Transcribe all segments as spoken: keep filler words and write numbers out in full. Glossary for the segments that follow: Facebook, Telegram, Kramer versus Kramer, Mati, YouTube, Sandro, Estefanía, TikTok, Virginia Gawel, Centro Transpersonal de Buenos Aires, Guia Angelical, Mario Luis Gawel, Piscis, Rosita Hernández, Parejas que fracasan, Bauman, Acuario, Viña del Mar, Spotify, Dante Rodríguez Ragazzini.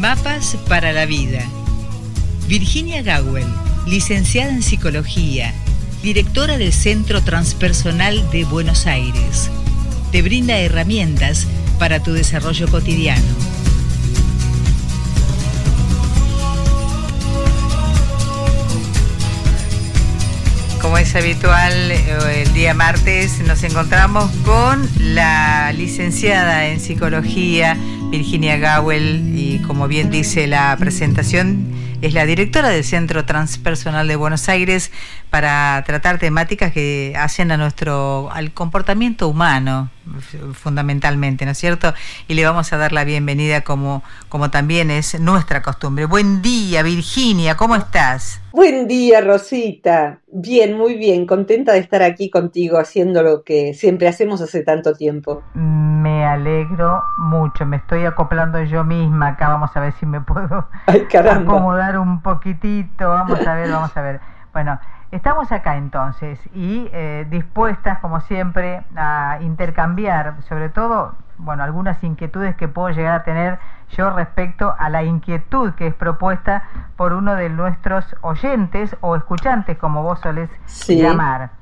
Mapas para la vida. Virginia Gawel, licenciada en Psicología, directora del Centro Transpersonal de Buenos Aires, te brinda herramientas para tu desarrollo cotidiano. Como es habitual, el día martes nos encontramos con la licenciada en Psicología, Virginia Gawel, y como bien dice la presentación, es la directora del Centro Transpersonal de Buenos Aires para tratar temáticas que hacen a nuestro, al comportamiento humano fundamentalmente, ¿no es cierto? Y le vamos a dar la bienvenida como, como también es nuestra costumbre. Buen día, Virginia, ¿cómo estás? Buen día, Rosita. Bien, muy bien, contenta de estar aquí contigo haciendo lo que siempre hacemos hace tanto tiempo. Me alegro mucho, me estoy acoplando yo misma acá, vamos a ver si me puedo Ay, caramba. acomodar un poquitito, vamos a ver, vamos a ver. Bueno, estamos acá entonces y eh, dispuestas como siempre a intercambiar sobre todo, bueno, algunas inquietudes que puedo llegar a tener yo respecto a la inquietud que es propuesta por uno de nuestros oyentes o escuchantes, como vos solés sí. llamar.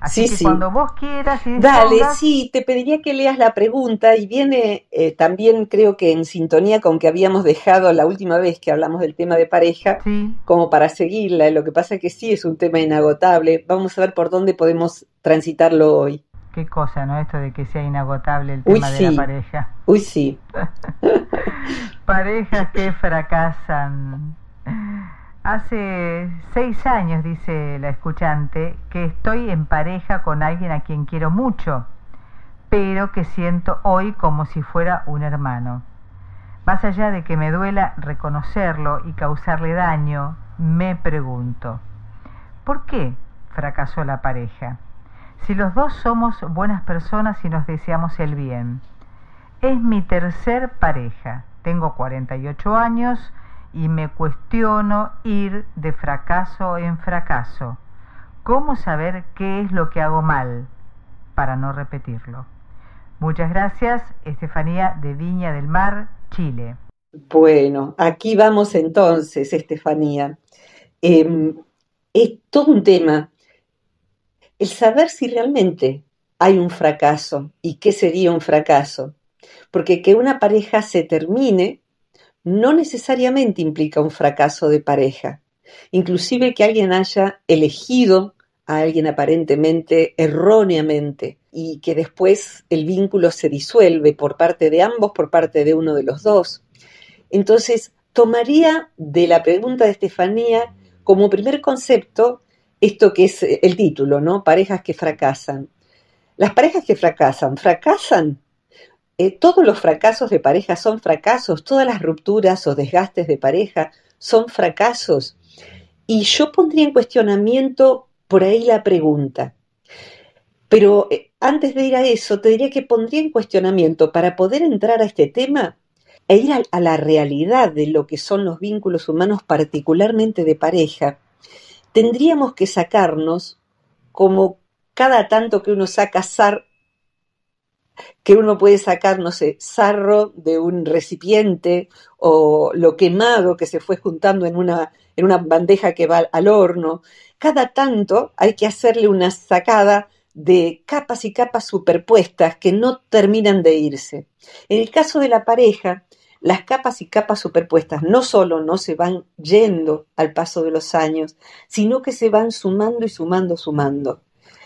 Así sí, que sí. cuando vos quieras... Y Dale, dispongas... sí, te pediría que leas la pregunta y viene eh, también creo que en sintonía con que habíamos dejado la última vez que hablamos del tema de pareja, sí. como para seguirla, lo que pasa es que sí es un tema inagotable, vamos a ver por dónde podemos transitarlo hoy. Qué cosa, ¿no? Esto de que sea inagotable el tema Uy, sí. de la pareja. Uy, sí. Parejas que fracasan. Hace seis años, dice la escuchante, que estoy en pareja con alguien a quien quiero mucho, pero que siento hoy como si fuera un hermano. Más allá de que me duela reconocerlo y causarle daño, me pregunto, ¿por qué fracasó la pareja? Si los dos somos buenas personas y nos deseamos el bien. Es mi tercer pareja, tengo cuarenta y ocho años, y me cuestiono ir de fracaso en fracaso. ¿Cómo saber qué es lo que hago mal para no repetirlo? Muchas gracias, Estefanía de Viña del Mar, Chile. Bueno, aquí vamos entonces, Estefanía. Eh, es todo un tema. El saber si realmente hay un fracaso y qué sería un fracaso. Porque que una pareja se termine no necesariamente implica un fracaso de pareja. Inclusive que alguien haya elegido a alguien aparentemente erróneamente y que después el vínculo se disuelve por parte de ambos, por parte de uno de los dos. Entonces, tomaría de la pregunta de Estefanía como primer concepto esto que es el título, ¿no? Parejas que fracasan. Las parejas que fracasan, ¿fracasan? Eh, todos los fracasos de pareja son fracasos, todas las rupturas o desgastes de pareja son fracasos. Y yo pondría en cuestionamiento por ahí la pregunta. Pero eh, antes de ir a eso, te diría que pondría en cuestionamiento para poder entrar a este tema e ir a, a la realidad de lo que son los vínculos humanos, particularmente de pareja. Tendríamos que sacarnos, como cada tanto que uno saca zar, que uno puede sacar, no sé, sarro de un recipiente o lo quemado que se fue juntando en una, en una bandeja que va al horno. Cada tanto hay que hacerle una sacada de capas y capas superpuestas que no terminan de irse. En el caso de la pareja, las capas y capas superpuestas no solo no se van yendo al paso de los años, sino que se van sumando y sumando, sumando.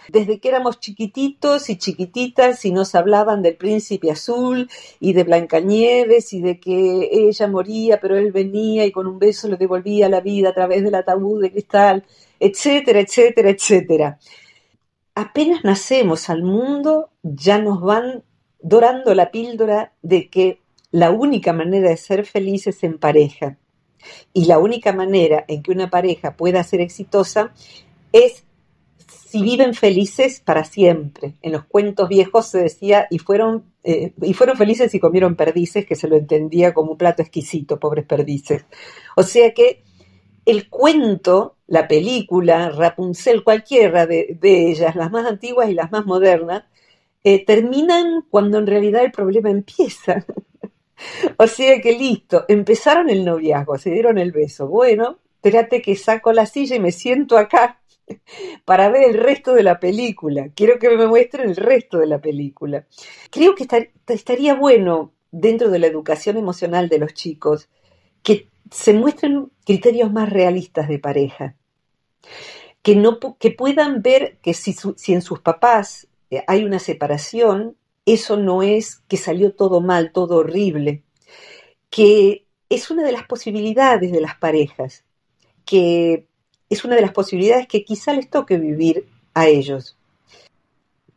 Desde que éramos chiquititos y chiquititas y nos hablaban del príncipe azul y de Blancanieves y de que ella moría pero él venía y con un beso le devolvía la vida a través del ataúd de cristal, etcétera, etcétera, etcétera. Apenas nacemos al mundo ya nos van dorando la píldora de que la única manera de ser feliz es en pareja y la única manera en que una pareja pueda ser exitosa es si viven felices para siempre. En los cuentos viejos se decía, y fueron, eh, y fueron felices y comieron perdices, que se lo entendía como un plato exquisito, pobres perdices. O sea que el cuento, la película, Rapunzel, cualquiera de, de ellas, las más antiguas y las más modernas, eh, terminan cuando en realidad el problema empieza. O sea que listo, empezaron el noviazgo, se dieron el beso. Bueno, espérate que saco la silla y me siento acá para ver el resto de la película. Quiero que me muestren el resto de la película. Creo que estar, estaría bueno, dentro de la educación emocional de los chicos, que se muestren criterios más realistas de pareja. Que, no, que puedan ver que si, si en sus papás hay una separación, eso no es que salió todo mal, todo horrible, que es una de las posibilidades de las parejas, que es una de las posibilidades que quizá les toque vivir a ellos.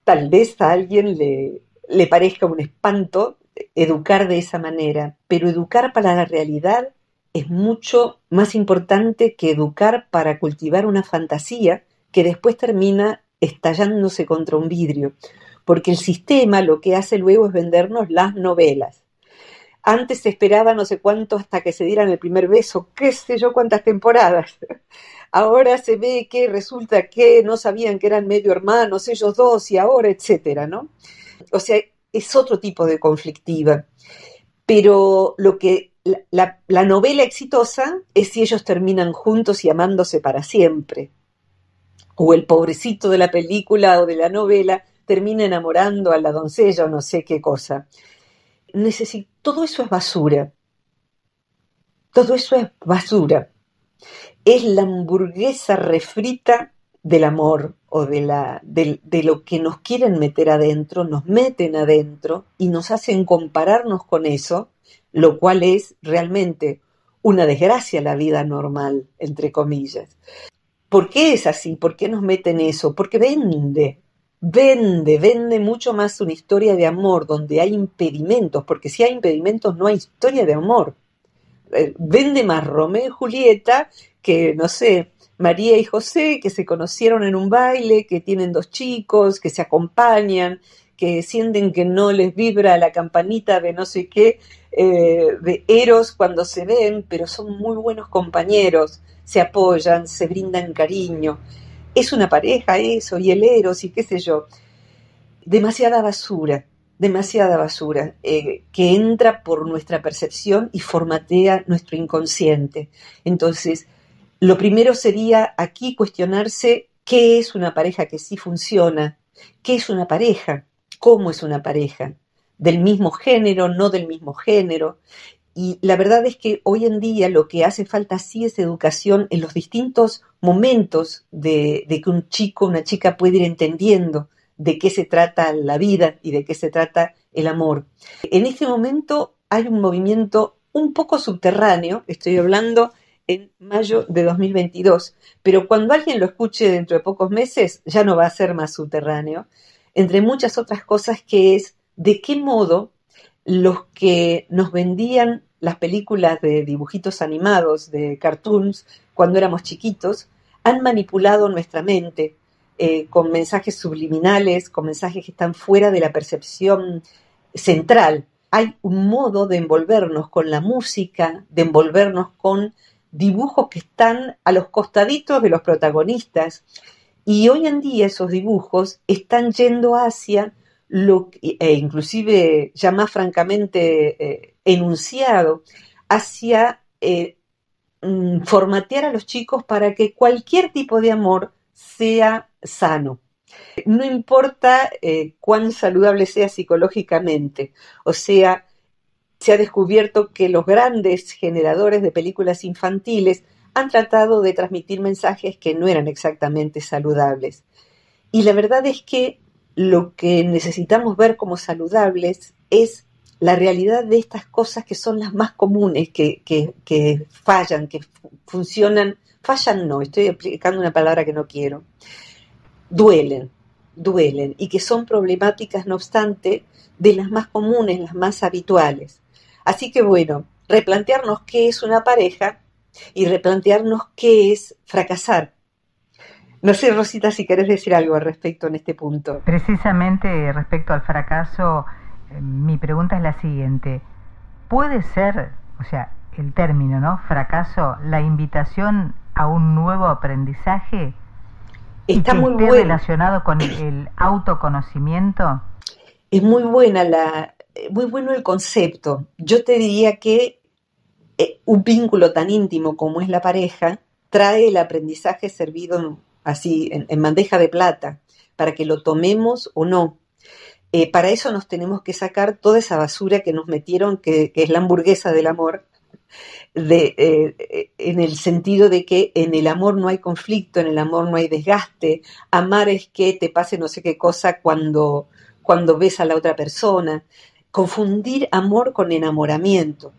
Tal vez a alguien le, le parezca un espanto educar de esa manera, pero educar para la realidad es mucho más importante que educar para cultivar una fantasía que después termina estallándose contra un vidrio. Porque el sistema lo que hace luego es vendernos las novelas. Antes se esperaba no sé cuánto hasta que se dieran el primer beso, qué sé yo cuántas temporadas. Ahora se ve que resulta que no sabían que eran medio hermanos ellos dos y ahora, etcétera, ¿no? O sea, es otro tipo de conflictiva. Pero lo que la, la, la novela exitosa es si ellos terminan juntos y amándose para siempre. O el pobrecito de la película o de la novela termina enamorando a la doncella o no sé qué cosa. Necesit- todo eso es basura. Todo eso es basura. Es la hamburguesa refrita del amor o de, la, de, de lo que nos quieren meter adentro, nos meten adentro y nos hacen compararnos con eso, lo cual es realmente una desgracia a la vida normal, entre comillas. ¿Por qué es así? ¿Por qué nos meten eso? Porque vende. Vende, vende mucho más una historia de amor donde hay impedimentos, porque si hay impedimentos no hay historia de amor. Vende más Romeo y Julieta que, no sé, María y José, que se conocieron en un baile, que tienen dos chicos, que se acompañan, que sienten que no les vibra la campanita de no sé qué, eh, de Eros cuando se ven, pero son muy buenos compañeros, se apoyan, se brindan cariño. Es una pareja eso, y el Eros, y qué sé yo. Demasiada basura, demasiada basura, eh, que entra por nuestra percepción y formatea nuestro inconsciente. Entonces, lo primero sería aquí cuestionarse qué es una pareja que sí funciona, qué es una pareja, cómo es una pareja, del mismo género, no del mismo género. Y la verdad es que hoy en día lo que hace falta sí es educación en los distintos momentos de, de que un chico, una chica puede ir entendiendo de qué se trata la vida y de qué se trata el amor. En este momento hay un movimiento un poco subterráneo, estoy hablando en mayo de dos mil veintidós, pero cuando alguien lo escuche dentro de pocos meses ya no va a ser más subterráneo, entre muchas otras cosas, que es de qué modo los que nos vendían las películas de dibujitos animados, de cartoons, cuando éramos chiquitos, han manipulado nuestra mente eh, con mensajes subliminales, con mensajes que están fuera de la percepción central. Hay un modo de envolvernos con la música, de envolvernos con dibujos que están a los costaditos de los protagonistas, y hoy en día esos dibujos están yendo hacia lo que, e inclusive ya más francamente eh, enunciado, hacia eh, formatear a los chicos para que cualquier tipo de amor sea sano. No importa eh, cuán saludable sea psicológicamente. O sea, se ha descubierto que los grandes generadores de películas infantiles han tratado de transmitir mensajes que no eran exactamente saludables. Y la verdad es que lo que necesitamos ver como saludables es la realidad de estas cosas que son las más comunes, que, que, que fallan, que funcionan. Fallan no, estoy aplicando una palabra que no quiero. Duelen, duelen, y que son problemáticas, no obstante, de las más comunes, las más habituales. Así que bueno, replantearnos qué es una pareja y replantearnos qué es fracasar. No sé, Rosita, si querés decir algo al respecto en este punto. Precisamente respecto al fracaso, mi pregunta es la siguiente. ¿Puede ser, o sea, el término, ¿no?, fracaso, la invitación a un nuevo aprendizaje? Está muy bueno. ¿Está relacionado con el autoconocimiento? Es muy buena la, muy bueno el concepto. Yo te diría que eh, un vínculo tan íntimo como es la pareja trae el aprendizaje servido en, así en, en bandeja de plata, para que lo tomemos o no. Eh, para eso nos tenemos que sacar toda esa basura que nos metieron, que, que es la hamburguesa del amor, de, eh, en el sentido de que en el amor no hay conflicto, en el amor no hay desgaste. Amar es que te pase no sé qué cosa cuando, cuando ves a la otra persona. Confundir amor con enamoramiento.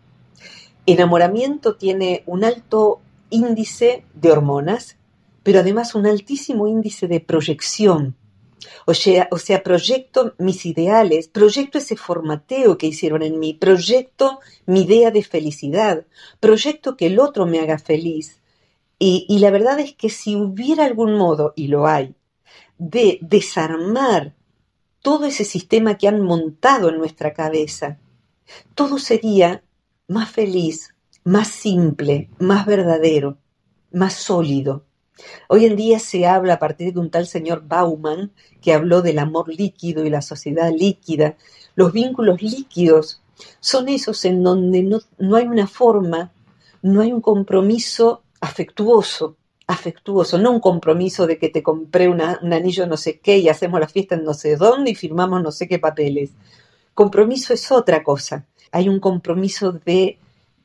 Enamoramiento tiene un alto índice de hormonas, pero además un altísimo índice de proyección. O sea, o sea, proyecto mis ideales, proyecto ese formateo que hicieron en mí, proyecto mi idea de felicidad, proyecto que el otro me haga feliz. Y, y la verdad es que si hubiera algún modo, y lo hay, de desarmar todo ese sistema que han montado en nuestra cabeza, todo sería más feliz, más simple, más verdadero, más sólido. Hoy en día se habla a partir de un tal señor Bauman que habló del amor líquido y la sociedad líquida. Los vínculos líquidos son esos en donde no, no hay una forma, no hay un compromiso afectuoso, afectuoso, no un compromiso de que te compré una, un anillo no sé qué y hacemos la fiesta en no sé dónde y firmamos no sé qué papeles. Compromiso es otra cosa. Hay un compromiso de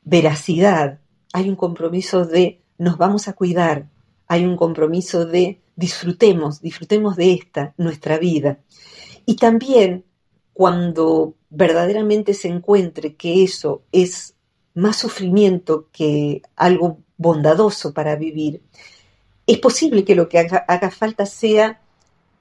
veracidad, hay un compromiso de nos vamos a cuidar. Hay un compromiso de disfrutemos, disfrutemos de esta, nuestra vida. Y también cuando verdaderamente se encuentre que eso es más sufrimiento que algo bondadoso para vivir, es posible que lo que haga, haga falta sea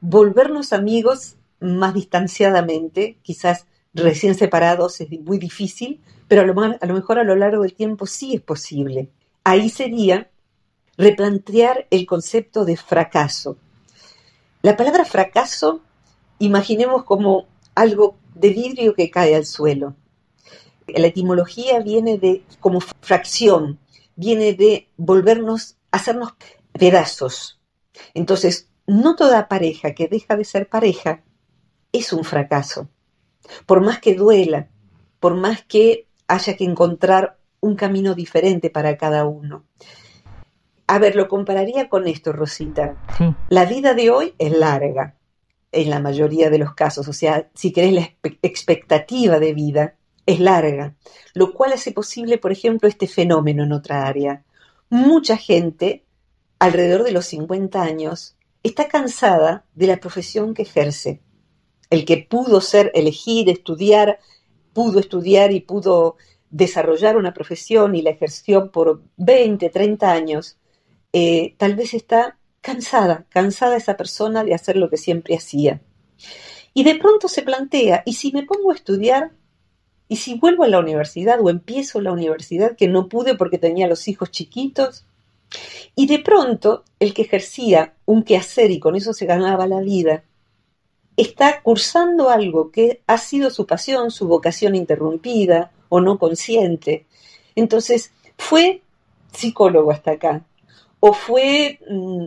volvernos amigos más distanciadamente, quizás recién separados es muy difícil, pero a lo, a lo mejor a lo largo del tiempo sí es posible. Ahí sería replantear el concepto de fracaso. La palabra fracaso, imaginemos como algo de vidrio que cae al suelo. La etimología viene de, como fracción, viene de volvernos, hacernos pedazos. Entonces, no toda pareja que deja de ser pareja es un fracaso. Por más que duela, por más que haya que encontrar un camino diferente para cada uno. A ver, lo compararía con esto, Rosita. Sí. La vida de hoy es larga, en la mayoría de los casos. O sea, si querés, la expectativa de vida es larga, lo cual hace posible, por ejemplo, este fenómeno en otra área. Mucha gente, alrededor de los cincuenta años, está cansada de la profesión que ejerce. El que pudo ser, elegir, estudiar, pudo estudiar y pudo desarrollar una profesión y la ejerció por veinte, treinta años, Eh, tal vez está cansada, cansada esa persona de hacer lo que siempre hacía. Y de pronto se plantea, ¿y si me pongo a estudiar? ¿Y si vuelvo a la universidad o empiezo la universidad que no pude porque tenía los hijos chiquitos? Y de pronto el que ejercía un quehacer y con eso se ganaba la vida, está cursando algo que ha sido su pasión, su vocación interrumpida o no consciente. Entonces, fue psicólogo hasta acá, o fue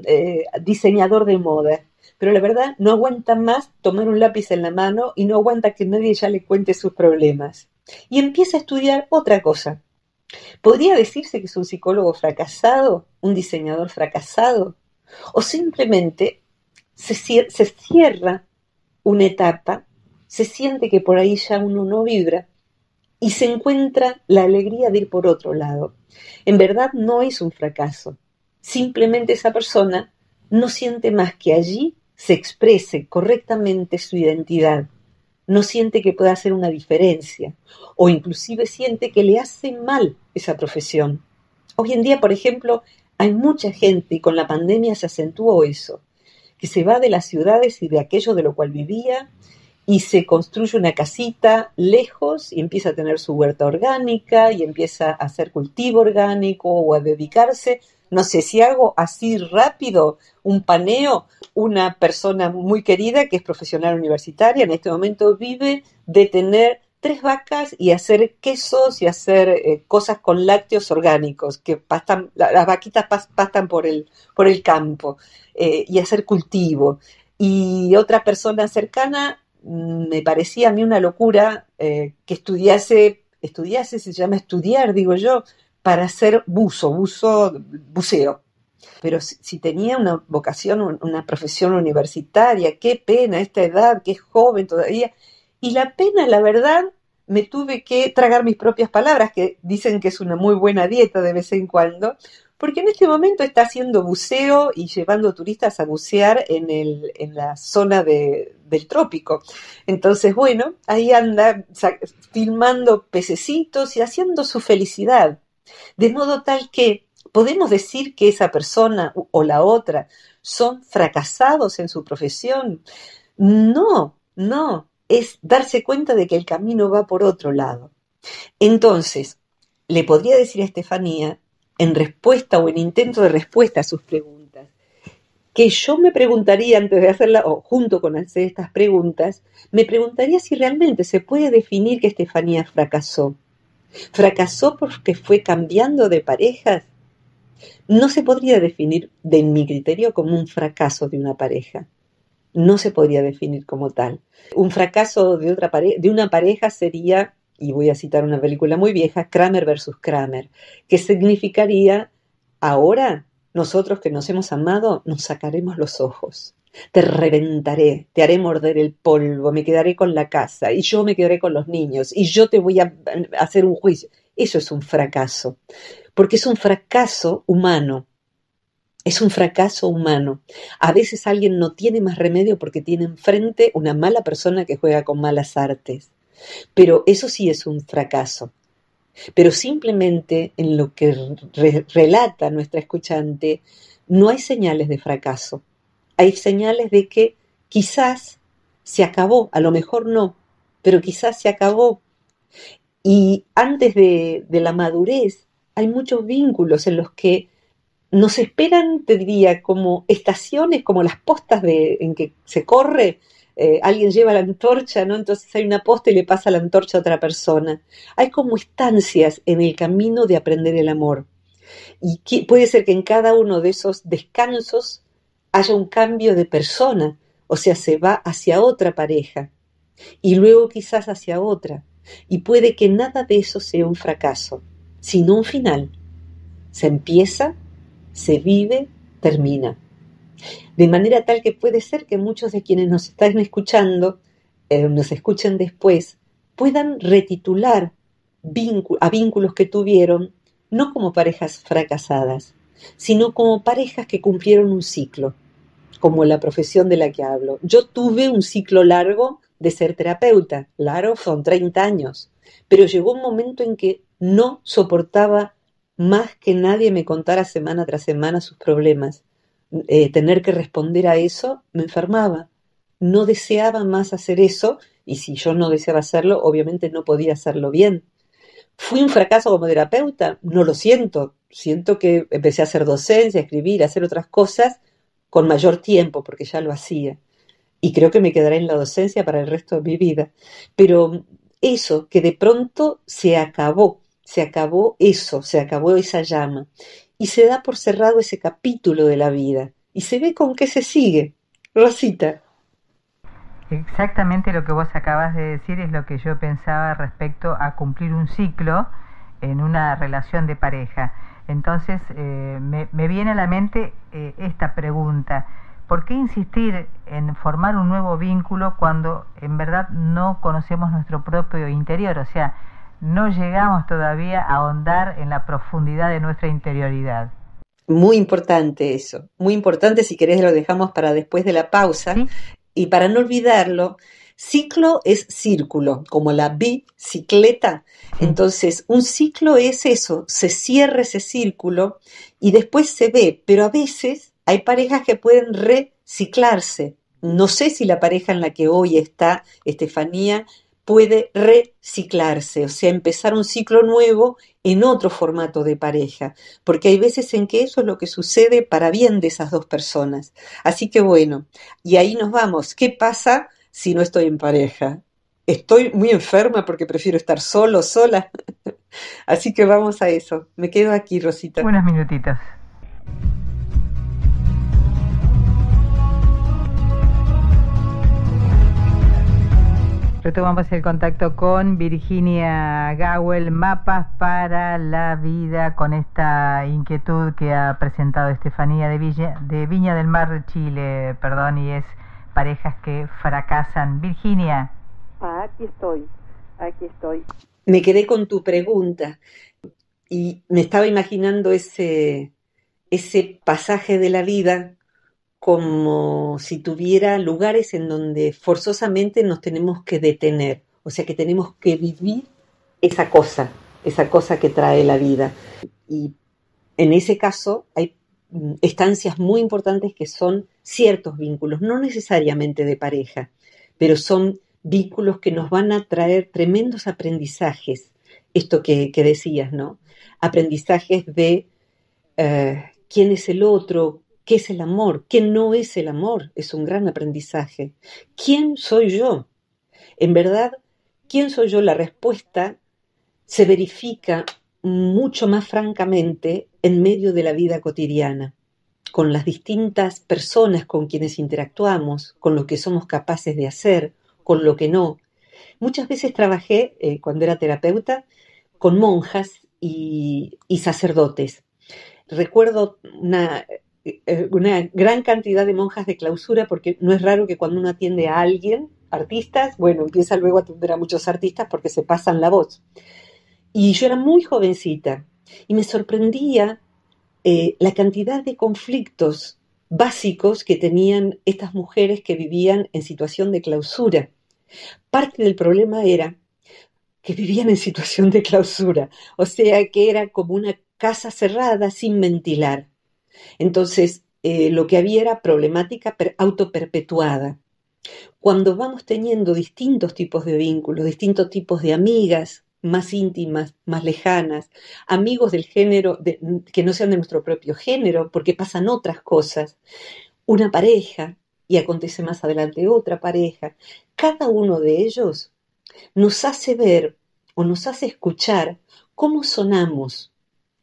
eh, diseñador de moda, pero la verdad no aguanta más tomar un lápiz en la mano y no aguanta que nadie ya le cuente sus problemas. Y empieza a estudiar otra cosa. ¿Podría decirse que es un psicólogo fracasado, un diseñador fracasado? O simplemente se, cier- se cierra una etapa, se siente que por ahí ya uno no vibra y se encuentra la alegría de ir por otro lado. En verdad no es un fracaso. Simplemente esa persona no siente más que allí se exprese correctamente su identidad, no siente que pueda hacer una diferencia, o inclusive siente que le hace mal esa profesión. Hoy en día, por ejemplo, hay mucha gente, y con la pandemia se acentuó eso, que se va de las ciudades y de aquello de lo cual vivía, y se construye una casita lejos y empieza a tener su huerta orgánica y empieza a hacer cultivo orgánico o a dedicarse. No sé si hago así rápido un paneo. Una persona muy querida que es profesional universitaria en este momento vive de tener tres vacas y hacer quesos y hacer eh, cosas con lácteos orgánicos, que pastan, la, las vaquitas pas, pastan por el, por el campo eh, y hacer cultivo. Y otra persona cercana me parecía a mí una locura eh, que estudiase, estudiase, se llama estudiar, digo yo, para hacer buzo, buzo, buceo. Pero si, si tenía una vocación, una profesión universitaria, qué pena esta edad, que es joven todavía. Y la pena, la verdad, me tuve que tragar mis propias palabras, que dicen que es una muy buena dieta de vez en cuando, porque en este momento está haciendo buceo y llevando turistas a bucear en, el, en la zona de, del trópico. Entonces, bueno, ahí anda filmando pececitos y haciendo su felicidad. De modo tal que podemos decir que esa persona o la otra son fracasados en su profesión. No, no, es darse cuenta de que el camino va por otro lado. Entonces, le podría decir a Estefanía, en respuesta o en intento de respuesta a sus preguntas, que yo me preguntaría antes de hacerla, o junto con hacer estas preguntas, me preguntaría si realmente se puede definir que Estefanía fracasó. ¿Fracasó porque fue cambiando de parejas? No se podría definir, de mi criterio, como un fracaso de una pareja. No se podría definir como tal. Un fracaso de, otra pare- de una pareja sería... y voy a citar una película muy vieja, Kramer versus Kramer, que significaría, ahora nosotros que nos hemos amado, nos sacaremos los ojos, te reventaré, te haré morder el polvo, me quedaré con la casa, y yo me quedaré con los niños, y yo te voy a hacer un juicio. Eso es un fracaso, porque es un fracaso humano, es un fracaso humano. A veces alguien no tiene más remedio porque tiene enfrente una mala persona que juega con malas artes. Pero eso sí es un fracaso. Pero simplemente en lo que re- relata nuestra escuchante, no hay señales de fracaso. Hay señales de que quizás se acabó, a lo mejor no, pero quizás se acabó. Y antes de, de la madurez hay muchos vínculos en los que nos esperan, te diría, como estaciones, como las postas de, en que se corre. Eh, alguien lleva la antorcha, ¿no? Entonces hay una posta y le pasa la antorcha a otra persona. Hay como estancias en el camino de aprender el amor. Y que, puede ser que en cada uno de esos descansos haya un cambio de persona, o sea, se va hacia otra pareja y luego quizás hacia otra. Y puede que nada de eso sea un fracaso, sino un final. Se empieza, se vive, termina. De manera tal que puede ser que muchos de quienes nos están escuchando, eh, nos escuchen después, puedan retitular vínculo, a vínculos que tuvieron, no como parejas fracasadas, sino como parejas que cumplieron un ciclo, como la profesión de la que hablo. Yo tuve un ciclo largo de ser terapeuta, claro, son treinta años, pero llegó un momento en que no soportaba más que nadie me contara semana tras semana sus problemas. Eh, tener que responder a eso, me enfermaba, no deseaba más hacer eso, y si yo no deseaba hacerlo, obviamente no podía hacerlo bien. ¿Fui un fracaso como terapeuta? No lo siento, siento que empecé a hacer docencia, a escribir, a hacer otras cosas con mayor tiempo, porque ya lo hacía, y creo que me quedaré en la docencia para el resto de mi vida. Pero eso, que de pronto se acabó, se acabó eso, se acabó esa llama. Y se da por cerrado ese capítulo de la vida. Y se ve con qué se sigue. Rosita. Exactamente lo que vos acabas de decir es lo que yo pensaba respecto a cumplir un ciclo en una relación de pareja. Entonces eh, me, me viene a la mente eh, esta pregunta. ¿Por qué insistir en formar un nuevo vínculo cuando en verdad no conocemos nuestro propio interior? O sea, no llegamos todavía a ahondar en la profundidad de nuestra interioridad. Muy importante eso, muy importante. Si querés lo dejamos para después de la pausa. ¿Sí? Y para no olvidarlo, ciclo es círculo, como la bicicleta. Sí. Entonces, un ciclo es eso, se cierra ese círculo y después se ve, pero a veces hay parejas que pueden reciclarse. No sé si la pareja en la que hoy está Estefanía puede reciclarse, o sea, empezar un ciclo nuevo en otro formato de pareja, porque hay veces en que eso es lo que sucede para bien de esas dos personas. Así que bueno, y ahí nos vamos. ¿Qué pasa si no estoy en pareja? ¿Estoy muy enferma porque prefiero estar solo, sola? Así que vamos a eso. Me quedo aquí, Rosita. Unos minutitos. Retomamos el contacto con Virginia Gawel, Mapas para la Vida, con esta inquietud que ha presentado Estefanía de, Villa, de Viña del Mar, Chile, perdón, y es Parejas que fracasan. Virginia. Ah, aquí estoy, aquí estoy. Me quedé con tu pregunta y me estaba imaginando ese, ese pasaje de la vida como si tuviera lugares en donde forzosamente nos tenemos que detener, o sea que tenemos que vivir esa cosa, esa cosa que trae la vida. Y en ese caso hay estancias muy importantes que son ciertos vínculos, no necesariamente de pareja, pero son vínculos que nos van a traer tremendos aprendizajes, esto que, que decías, ¿no? Aprendizajes de eh, quién es el otro, ¿qué es el amor? ¿Qué no es el amor? Es un gran aprendizaje. ¿Quién soy yo? En verdad, ¿quién soy yo? La respuesta se verifica mucho más francamente en medio de la vida cotidiana, con las distintas personas con quienes interactuamos, con lo que somos capaces de hacer, con lo que no. Muchas veces trabajé, eh, cuando era terapeuta, con monjas y, y sacerdotes. Recuerdo una... una gran cantidad de monjas de clausura, porque no es raro que cuando uno atiende a alguien, artistas, bueno, empieza luego a atender a muchos artistas porque se pasan la voz. Y yo era muy jovencita y me sorprendía eh, la cantidad de conflictos básicos que tenían estas mujeres que vivían en situación de clausura. Parte del problema era que vivían en situación de clausura, o sea que era como una casa cerrada sin ventilar. Entonces, eh, lo que había era problemática autoperpetuada. Cuando vamos teniendo distintos tipos de vínculos, distintos tipos de amigas, más íntimas, más lejanas, amigos del género, de, que no sean de nuestro propio género, porque pasan otras cosas, una pareja, y acontece más adelante otra pareja, cada uno de ellos nos hace ver o nos hace escuchar cómo sonamos.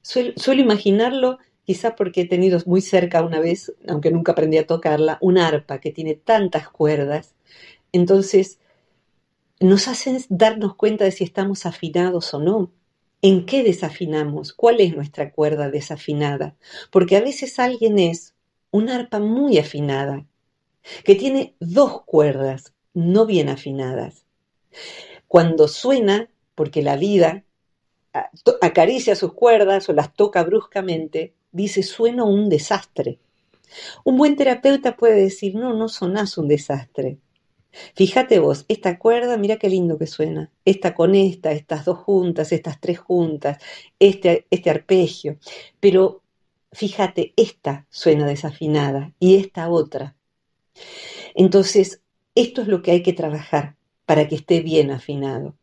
Suelo, suelo imaginarlo, quizá porque he tenido muy cerca una vez, aunque nunca aprendí a tocarla, una arpa que tiene tantas cuerdas. Entonces, nos hacen darnos cuenta de si estamos afinados o no. ¿En qué desafinamos? ¿Cuál es nuestra cuerda desafinada? Porque a veces alguien es una arpa muy afinada, que tiene dos cuerdas no bien afinadas. Cuando suena, porque la vida acaricia sus cuerdas o las toca bruscamente, dice, suena un desastre. Un buen terapeuta puede decir, no, no sonás un desastre. Fíjate vos, esta cuerda, mira qué lindo que suena. Esta con esta, estas dos juntas, estas tres juntas, este, este arpegio. Pero fíjate, esta suena desafinada y esta otra. Entonces, esto es lo que hay que trabajar para que esté bien afinado.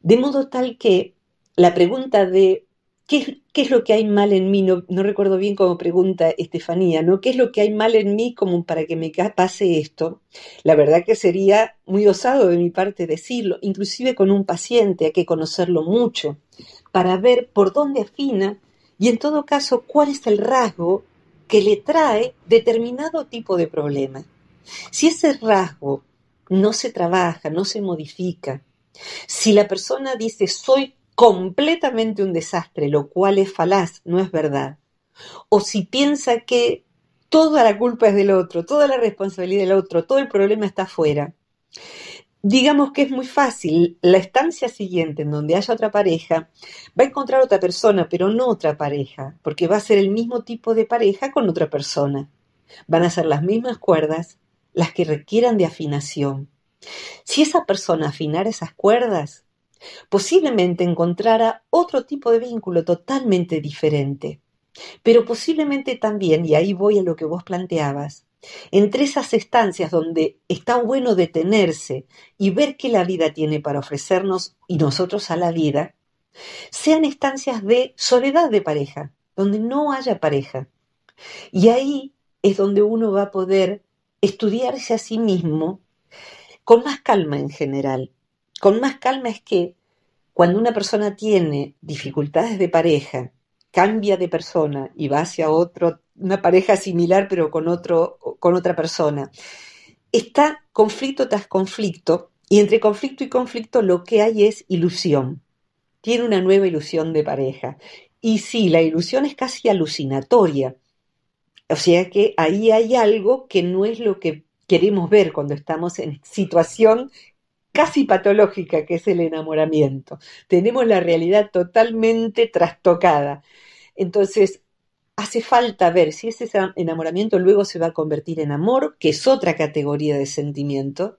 De modo tal que la pregunta de ¿Qué es, ¿Qué es lo que hay mal en mí? No, no recuerdo bien cómo pregunta Estefanía, ¿no? ¿Qué es lo que hay mal en mí como para que me pase esto? La verdad que sería muy osado de mi parte decirlo, inclusive con un paciente, hay que conocerlo mucho, para ver por dónde afina y en todo caso cuál es el rasgo que le trae determinado tipo de problema. Si ese rasgo no se trabaja, no se modifica, si la persona dice soy completamente un desastre, lo cual es falaz, no es verdad. O si piensa que toda la culpa es del otro, toda la responsabilidad del otro, todo el problema está afuera. Digamos que es muy fácil, la estancia siguiente en donde haya otra pareja, va a encontrar otra persona, pero no otra pareja, porque va a ser el mismo tipo de pareja con otra persona. Van a ser las mismas cuerdas, las que requieran de afinación. Si esa persona afinara esas cuerdas, posiblemente encontrara otro tipo de vínculo totalmente diferente, pero posiblemente también, y ahí voy a lo que vos planteabas, entre esas estancias donde está bueno detenerse y ver qué la vida tiene para ofrecernos y nosotros a la vida, sean estancias de soledad de pareja, donde no haya pareja. Y ahí es donde uno va a poder estudiarse a sí mismo con más calma en general. Con más calma es que cuando una persona tiene dificultades de pareja, cambia de persona y va hacia otro, una pareja similar pero con, otro, con otra persona, está conflicto tras conflicto Y entre conflicto y conflicto lo que hay es ilusión. Tiene una nueva ilusión de pareja. Y sí, la ilusión es casi alucinatoria. O sea que ahí hay algo que no es lo que queremos ver cuando estamos en situación casi patológica, que es el enamoramiento. Tenemos la realidad totalmente trastocada. Entonces, hace falta ver si ese enamoramiento luego se va a convertir en amor, que es otra categoría de sentimiento,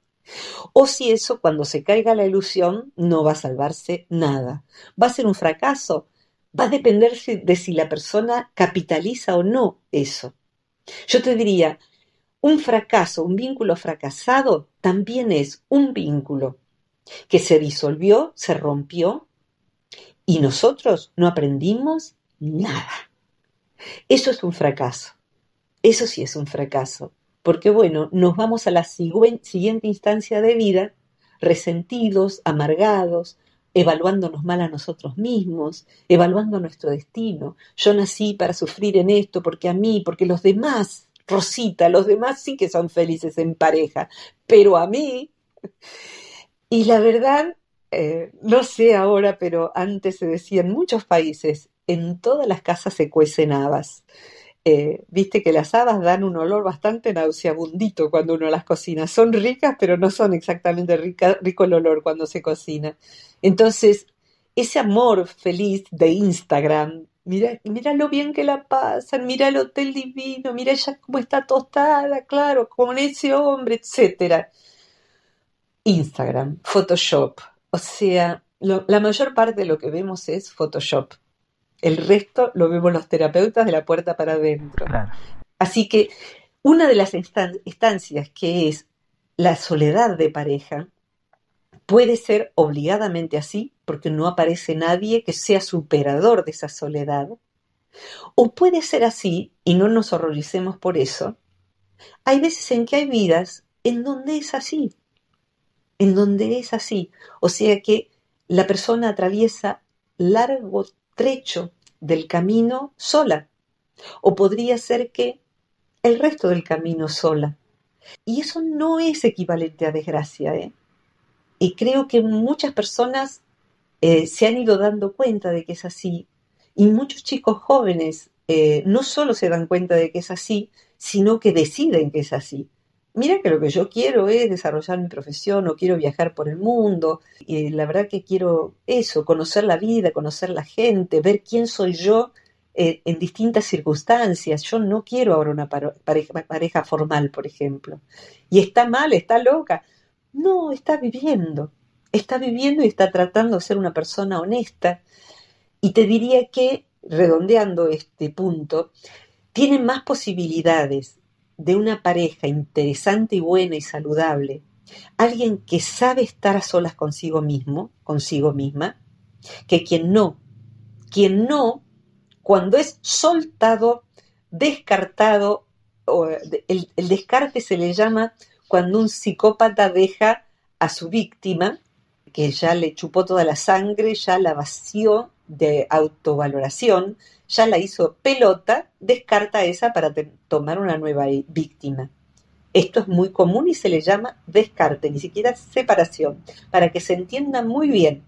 o si eso, cuando se caiga la ilusión, no va a salvarse nada. ¿Va a ser un fracaso? Va a depender de si la persona capitaliza o no eso. Yo te diría, un fracaso, un vínculo fracasado, también es un vínculo que se disolvió, se rompió, y nosotros no aprendimos nada. Eso es un fracaso. Eso sí es un fracaso. Porque, bueno, nos vamos a la siguiente instancia de vida resentidos, amargados, evaluándonos mal a nosotros mismos, evaluando nuestro destino. Yo nací para sufrir en esto, porque a mí, porque los demás, Rosita, los demás sí que son felices en pareja, pero a mí. Y la verdad, eh, no sé ahora, pero antes se decía en muchos países, en todas las casas se cuecen habas. Eh, viste que las habas dan un olor bastante nauseabundito cuando uno las cocina. Son ricas, pero no son exactamente rica, rico el olor cuando se cocina. Entonces, ese amor feliz de Instagram, mira, mira lo bien que la pasan, mira el hotel divino, mira ella cómo está tostada, claro, con ese hombre, etcétera. Instagram, Photoshop. O sea, lo, la mayor parte de lo que vemos es Photoshop. El resto lo vemos los terapeutas de la puerta para adentro. Claro. Así que una de las instan- instancias que es la soledad de pareja puede ser obligadamente así porque no aparece nadie que sea superador de esa soledad. O puede ser así, y no nos horroricemos por eso, hay veces en que hay vidas en donde es así. En donde es así. O sea que la persona atraviesa largo tiempo trecho del camino sola, o podría ser que el resto del camino sola, y eso no es equivalente a desgracia, ¿eh? Y creo que muchas personas eh, se han ido dando cuenta de que es así, y muchos chicos jóvenes eh, no solo se dan cuenta de que es así, sino que deciden que es así. Mira que lo que yo quiero es desarrollar mi profesión, o quiero viajar por el mundo, y la verdad que quiero eso, conocer la vida, conocer la gente, ver quién soy yo eh, en distintas circunstancias. Yo no quiero ahora una pareja, pareja formal, por ejemplo. Y está mal, está loca. No, está viviendo. Está viviendo y está tratando de ser una persona honesta. Y te diría que, redondeando este punto, tienen más posibilidades de una pareja interesante y buena y saludable, alguien que sabe estar a solas consigo mismo, consigo misma, que quien no, quien no, cuando es soltado, descartado, o el, el descarte se le llama cuando un psicópata deja a su víctima, que ya le chupó toda la sangre, ya la vació de autovaloración, ya la hizo pelota, descarta esa para te- tomar una nueva víctima. Esto es muy común y se le llama descarte, ni siquiera separación, para que se entienda muy bien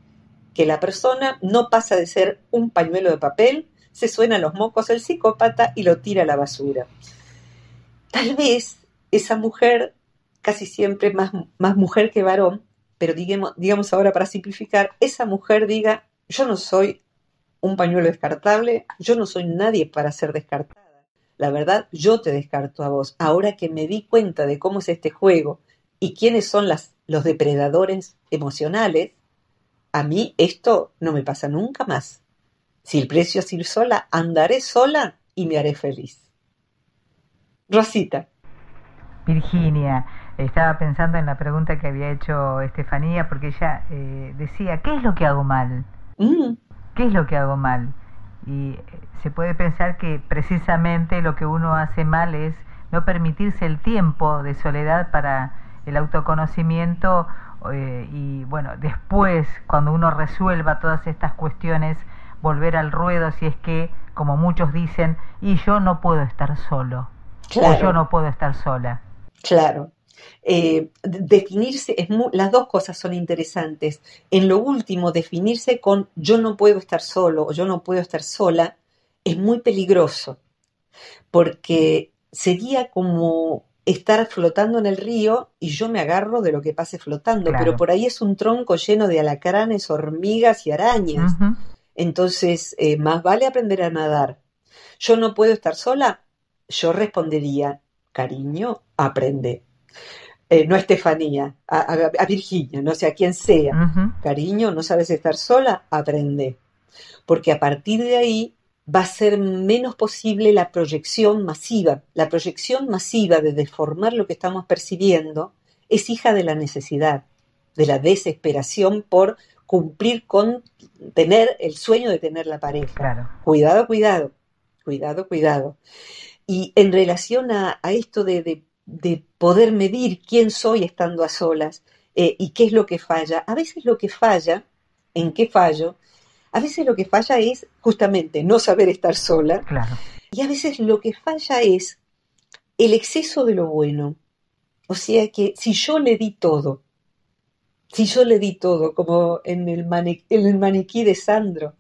que la persona no pasa de ser un pañuelo de papel, se suena los mocos el psicópata y lo tira a la basura. Tal vez esa mujer, casi siempre más, más mujer que varón, pero digamos, digamos ahora para simplificar, esa mujer diga, yo no soy un pañuelo descartable, yo no soy nadie para ser descartada. La verdad, yo te descarto a vos. Ahora que me di cuenta de cómo es este juego y quiénes son las, los depredadores emocionales, a mí esto no me pasa nunca más. Si el precio es ir sola, andaré sola y me haré feliz. Rosita. Virginia, estaba pensando en la pregunta que había hecho Estefanía, porque ella eh, decía, ¿qué es lo que hago mal? Mm. ¿Qué es lo que hago mal? Y se puede pensar que precisamente lo que uno hace mal es no permitirse el tiempo de soledad para el autoconocimiento eh, y bueno, después cuando uno resuelva todas estas cuestiones, volver al ruedo si es que, como muchos dicen, y yo no puedo estar solo, claro. O yo no puedo estar sola. Claro. Eh, definirse, es muy, las dos cosas son interesantes. En lo último, definirse con yo no puedo estar solo o yo no puedo estar sola es muy peligroso, porque sería como estar flotando en el río y yo me agarro de lo que pase flotando, claro. Pero por ahí es un tronco lleno de alacranes, hormigas y arañas. Uh-huh. Entonces, eh, más vale aprender a nadar. Yo no puedo estar sola, yo respondería, cariño, aprende. Eh, no a Estefanía, a, a, a Virginia, no sé, a quien sea. Uh-huh. Cariño, no sabes estar sola, aprende. Porque a partir de ahí va a ser menos posible la proyección masiva. La proyección masiva de deformar lo que estamos percibiendo es hija de la necesidad, de la desesperación por cumplir con tener el sueño de tener la pareja. Claro. Cuidado, cuidado, cuidado, cuidado. Y en relación a, a esto de, de, de poder medir quién soy estando a solas eh, y qué es lo que falla, a veces lo que falla, ¿en qué fallo? A veces lo que falla es justamente no saber estar sola. Claro. Y a veces lo que falla es el exceso de lo bueno. O sea que si yo le di todo, si yo le di todo, como en el, mani- en el maniquí de Sandro,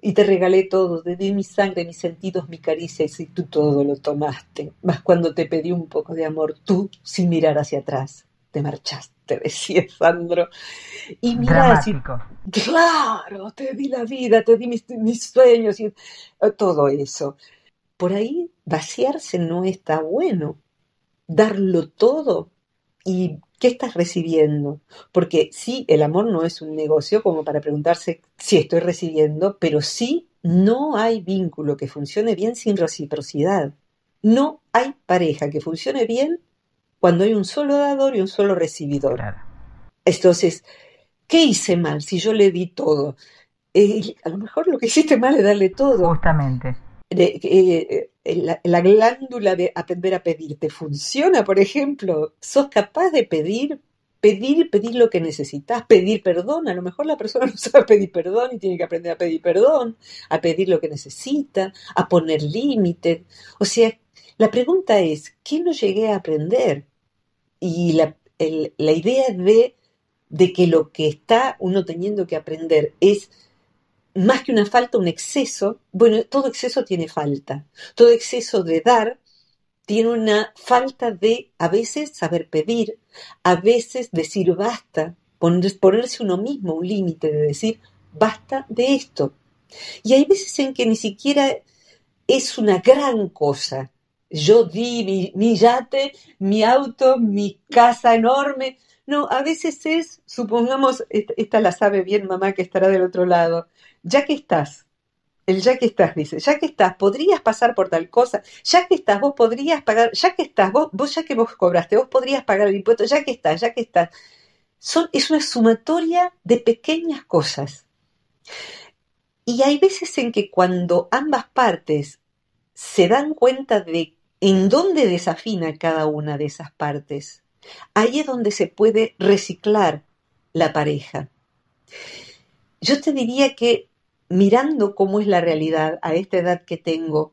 y te regalé todo, te di mi sangre, mis sentidos, mi caricia, y si tú todo lo tomaste, más cuando te pedí un poco de amor, tú, sin mirar hacia atrás, te marchaste, decía Sandro. Y mirá, si, claro, te di la vida, te di mis, mis sueños, y todo eso. Por ahí vaciarse no está bueno, darlo todo y... ¿Qué estás recibiendo? Porque sí, el amor no es un negocio como para preguntarse si estoy recibiendo, pero sí no hay vínculo que funcione bien sin reciprocidad. No hay pareja que funcione bien cuando hay un solo dador y un solo recibidor. Claro. Entonces, ¿qué hice mal si yo le di todo? Eh, a lo mejor lo que hiciste mal es darle todo. Justamente. Eh, eh, eh, La, la glándula de aprender a pedir, ¿te funciona, por ejemplo? ¿Sos capaz de pedir, pedir, pedir lo que necesitas, pedir perdón? A lo mejor la persona no sabe pedir perdón y tiene que aprender a pedir perdón, a pedir lo que necesita, a poner límites. O sea, la pregunta es, ¿qué no llegué a aprender? Y la, el, la idea de, de que lo que está uno teniendo que aprender es... más que una falta, un exceso. Bueno, todo exceso tiene falta. Todo exceso de dar tiene una falta de, a veces, saber pedir, a veces decir basta, poner, ponerse uno mismo un límite de decir basta de esto. Y hay veces en que ni siquiera es una gran cosa. Yo di mi, mi yate, mi auto, mi casa enorme. No, a veces es, supongamos, esta la sabe bien mamá que estará del otro lado, ya que estás, el ya que estás dice, ya que estás, podrías pasar por tal cosa, ya que estás, vos podrías pagar, ya que estás, vos, vos ya que vos cobraste, vos podrías pagar el impuesto, ya que estás, ya que estás. Son, es una sumatoria de pequeñas cosas. Y hay veces en que cuando ambas partes se dan cuenta de en dónde desafina cada una de esas partes, ahí es donde se puede reciclar la pareja. Yo te diría que mirando cómo es la realidad a esta edad que tengo,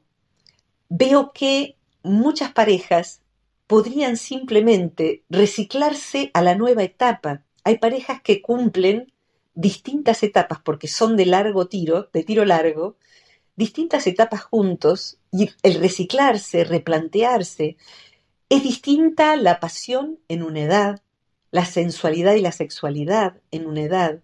veo que muchas parejas podrían simplemente reciclarse a la nueva etapa. Hay parejas que cumplen distintas etapas porque son de largo tiro, de tiro largo, distintas etapas juntos y el reciclarse, replantearse. Es distinta la pasión en una edad, la sensualidad y la sexualidad en una edad.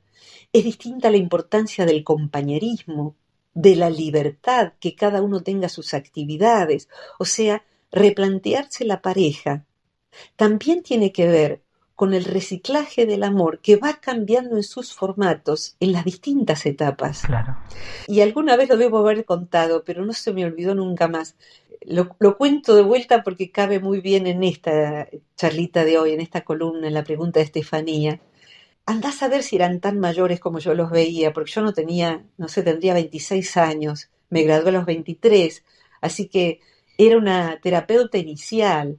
Es distinta la importancia del compañerismo, de la libertad, que cada uno tenga sus actividades. O sea, replantearse la pareja también tiene que ver con el reciclaje del amor que va cambiando en sus formatos en las distintas etapas. Claro. Y alguna vez lo debo haber contado, pero no se me olvidó nunca más. Lo, lo cuento de vuelta porque cabe muy bien en esta charlita de hoy, en esta columna, en la pregunta de Estefanía. Andás a ver si eran tan mayores como yo los veía, porque yo no tenía, no sé, tendría veintiséis años, me gradué a los veintitrés, así que era una terapeuta inicial.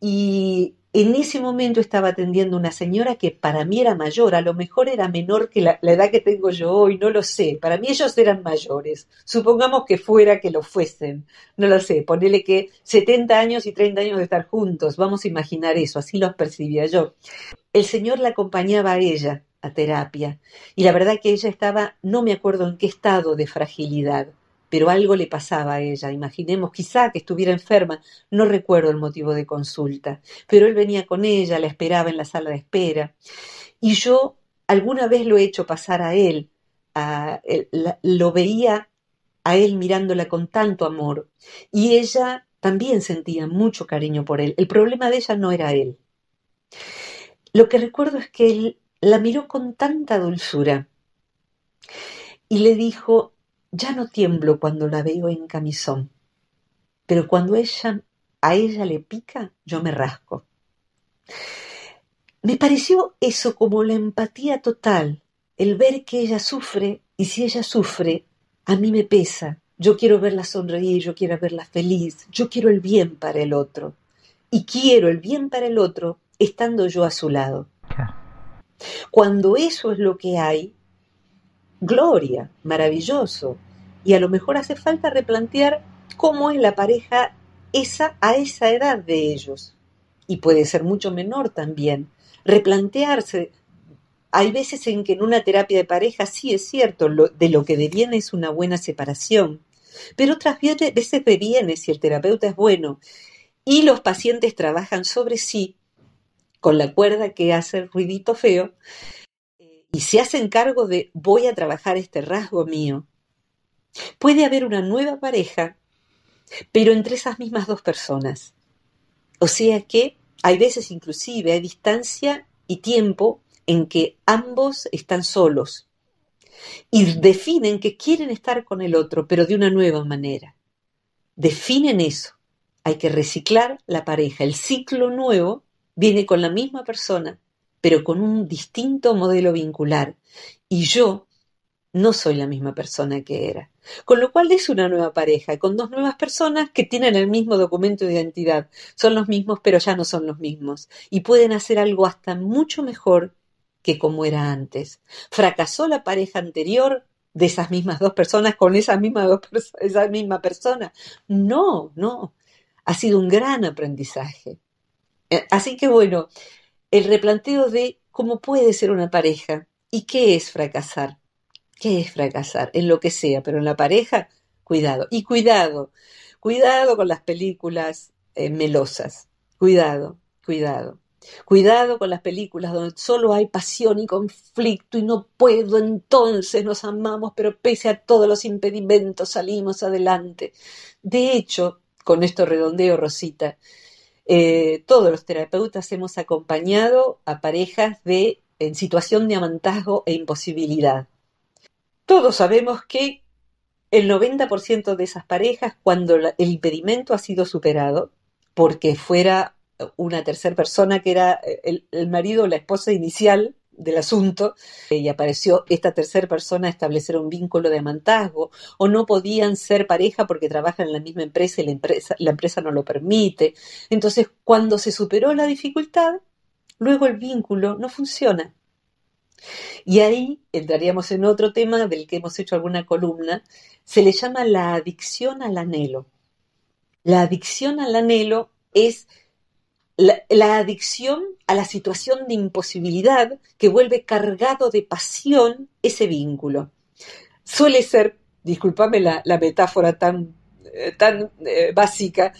Y En ese momento estaba atendiendo una señora que para mí era mayor, a lo mejor era menor que la, la edad que tengo yo hoy, no lo sé. Para mí ellos eran mayores, supongamos que fuera que lo fuesen, no lo sé. Ponele que setenta años y treinta años de estar juntos, vamos a imaginar eso, así los percibía yo. El señor la acompañaba a ella a terapia y la verdad que ella estaba, no me acuerdo en qué estado de fragilidad, pero algo le pasaba a ella, imaginemos, quizá que estuviera enferma, no recuerdo el motivo de consulta, pero él venía con ella, la esperaba en la sala de espera, y yo alguna vez lo he hecho pasar a él, a él la, lo veía a él mirándola con tanto amor, y ella también sentía mucho cariño por él, el problema de ella no era él. Lo que recuerdo es que él la miró con tanta dulzura, y le dijo: ya no tiemblo cuando la veo en camisón, pero cuando ella, a ella le pica, yo me rasco. Me pareció eso como la empatía total, el ver que ella sufre, y si ella sufre, a mí me pesa. Yo quiero verla sonreír, yo quiero verla feliz, yo quiero el bien para el otro. Y quiero el bien para el otro estando yo a su lado. Cuando eso es lo que hay, gloria, maravilloso. Y a lo mejor hace falta replantear cómo es la pareja esa a esa edad de ellos. Y puede ser mucho menor también. Replantearse. Hay veces en que en una terapia de pareja sí es cierto, lo, de lo que deviene es una buena separación. Pero otras veces deviene, si el terapeuta es bueno y los pacientes trabajan sobre sí, con la cuerda que hace el ruidito feo, y se hacen cargo de voy a trabajar este rasgo mío. Puede haber una nueva pareja, pero entre esas mismas dos personas. O sea que hay veces inclusive hay distancia y tiempo en que ambos están solos y definen que quieren estar con el otro, pero de una nueva manera. Definen eso. Hay que reciclar la pareja. El ciclo nuevo viene con la misma persona, pero con un distinto modelo vincular. Y yo no soy la misma persona que era. Con lo cual es una nueva pareja, con dos nuevas personas que tienen el mismo documento de identidad. Son los mismos, pero ya no son los mismos. Y pueden hacer algo hasta mucho mejor que como era antes. Fracasó la pareja anterior de esas mismas dos personas con esas mismas dos pers- esa misma persona. No, no. Ha sido un gran aprendizaje. Así que bueno, el replanteo de cómo puede ser una pareja y qué es fracasar. ¿Qué es fracasar? En lo que sea, pero en la pareja, cuidado. Y cuidado, cuidado con las películas eh, melosas. Cuidado, cuidado. Cuidado con las películas donde solo hay pasión y conflicto y no puedo, entonces nos amamos, pero pese a todos los impedimentos salimos adelante. De hecho, con esto redondeo, Rosita, Eh, todos los terapeutas hemos acompañado a parejas de, en situación de amantazgo e imposibilidad. Todos sabemos que el noventa por ciento de esas parejas, cuando la, el impedimento ha sido superado, porque fuera una tercera persona que era el, el marido o la esposa inicial del asunto, eh, y apareció esta tercera persona a establecer un vínculo de amantazgo, o no podían ser pareja porque trabajan en la misma empresa y la empresa, la empresa no lo permite. Entonces, cuando se superó la dificultad, luego el vínculo no funciona. Y ahí entraríamos en otro tema del que hemos hecho alguna columna, se le llama la adicción al anhelo. La adicción al anhelo es La, la adicción a la situación de imposibilidad que vuelve cargado de pasión ese vínculo. Suele ser, discúlpame la, la metáfora tan, eh, tan eh, básica,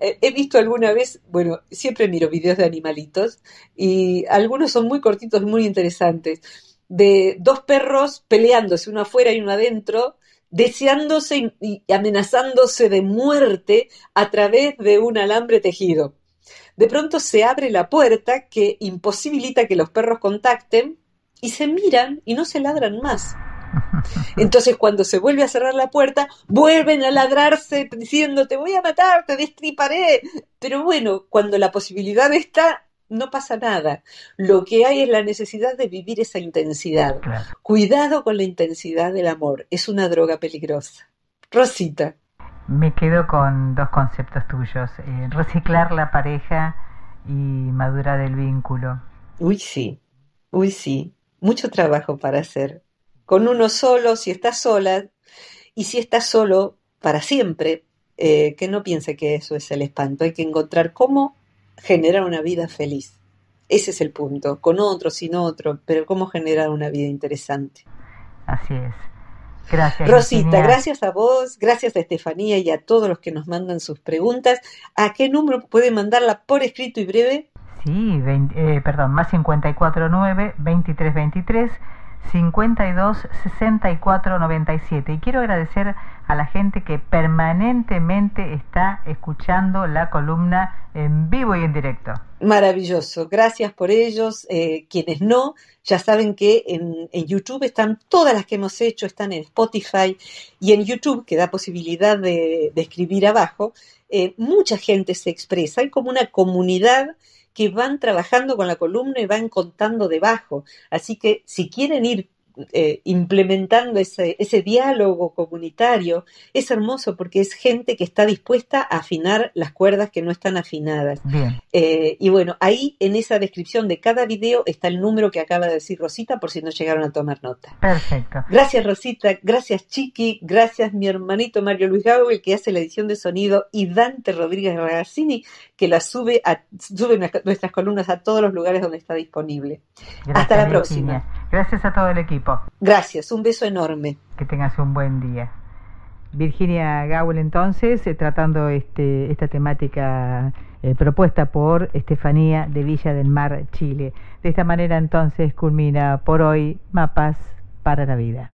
eh, he visto alguna vez, bueno, siempre miro videos de animalitos y algunos son muy cortitos y muy interesantes, de dos perros peleándose, uno afuera y uno adentro, deseándose y amenazándose de muerte a través de un alambre tejido. De pronto se abre la puerta que imposibilita que los perros contacten y se miran y no se ladran más. Entonces cuando se vuelve a cerrar la puerta, vuelven a ladrarse diciendo te voy a matar, te destriparé. Pero bueno, cuando la posibilidad está, no pasa nada. Lo que hay es la necesidad de vivir esa intensidad. Claro. Cuidado con la intensidad del amor, es una droga peligrosa. Rosita. Me quedo con dos conceptos tuyos, eh, reciclar la pareja y madura del vínculo. Uy, sí, uy, sí. Mucho trabajo para hacer. Con uno solo, si estás sola, y si estás solo para siempre, eh, que no piense que eso es el espanto. Hay que encontrar cómo generar una vida feliz. Ese es el punto, con otro, sin otro, pero cómo generar una vida interesante. Así es. Gracias, Rosita, Virginia. Gracias a vos, gracias a Estefanía y a todos los que nos mandan sus preguntas. ¿A qué número puede mandarla por escrito y breve? Sí, veinte, eh, perdón, más cinco cuatro nueve, dos tres dos tres, cinco dos, seis cuatro nueve siete. Y quiero agradecer a la gente que permanentemente está escuchando la columna en vivo y en directo. Maravilloso, gracias por ellos. Eh, quienes no, ya saben que en, en YouTube están todas las que hemos hecho, están en Spotify y en YouTube, que da posibilidad de, de escribir abajo. Eh, mucha gente se expresa, hay como una comunidad que van trabajando con la columna y van contando debajo. Así que si quieren ir eh, implementando ese, ese diálogo comunitario, es hermoso porque es gente que está dispuesta a afinar las cuerdas que no están afinadas. Bien. Eh, y bueno, ahí en esa descripción de cada video está el número que acaba de decir Rosita, por si no llegaron a tomar nota. Perfecto. Gracias, Rosita, gracias, Chiqui, gracias mi hermanito Mario Luis Gawel, que hace la edición de sonido, y Dante Rodríguez Ragazzini, que la sube a, sube nuestras columnas a todos los lugares donde está disponible. Gracias, hasta la próxima. Virginia. Gracias a todo el equipo. Gracias, un beso enorme. Que tengas un buen día. Virginia Gawel, entonces, eh, tratando este, esta temática eh, propuesta por Estefanía de Viña del Mar, Chile. De esta manera, entonces, culmina por hoy Mapas para la Vida.